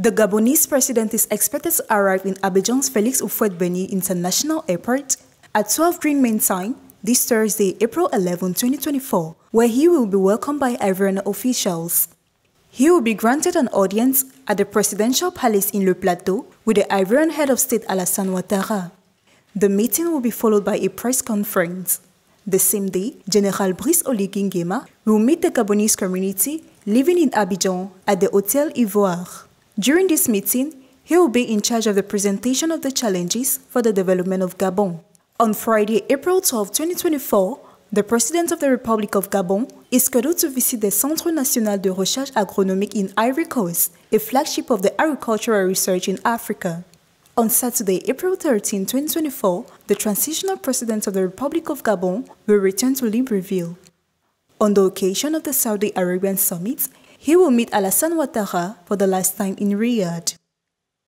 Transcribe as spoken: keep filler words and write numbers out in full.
The Gabonese president is expected to arrive in Abidjan's Félix Houphouët-Boigny International Airport at twelve noon Main Time this Thursday, April eleventh, twenty twenty-four, where he will be welcomed by Ivorian officials. He will be granted an audience at the presidential palace in Le Plateau with the Ivorian head of state Alassane Ouattara. The meeting will be followed by a press conference. The same day, General Brice Oligui Nguema will meet the Gabonese community living in Abidjan at the Hotel Ivoire. During this meeting, he will be in charge of the presentation of the challenges for the development of Gabon. On Friday, April twelfth, twenty twenty-four, the President of the Republic of Gabon is scheduled to visit the Centre National de Recherche Agronomique in Ivory Coast, a flagship of the agricultural research in Africa. On Saturday, April thirteenth, twenty twenty-four, the Transitional President of the Republic of Gabon will return to Libreville. On the occasion of the Saudi Arabian Summit, he will meet Alassane Ouattara for the last time in Riyadh.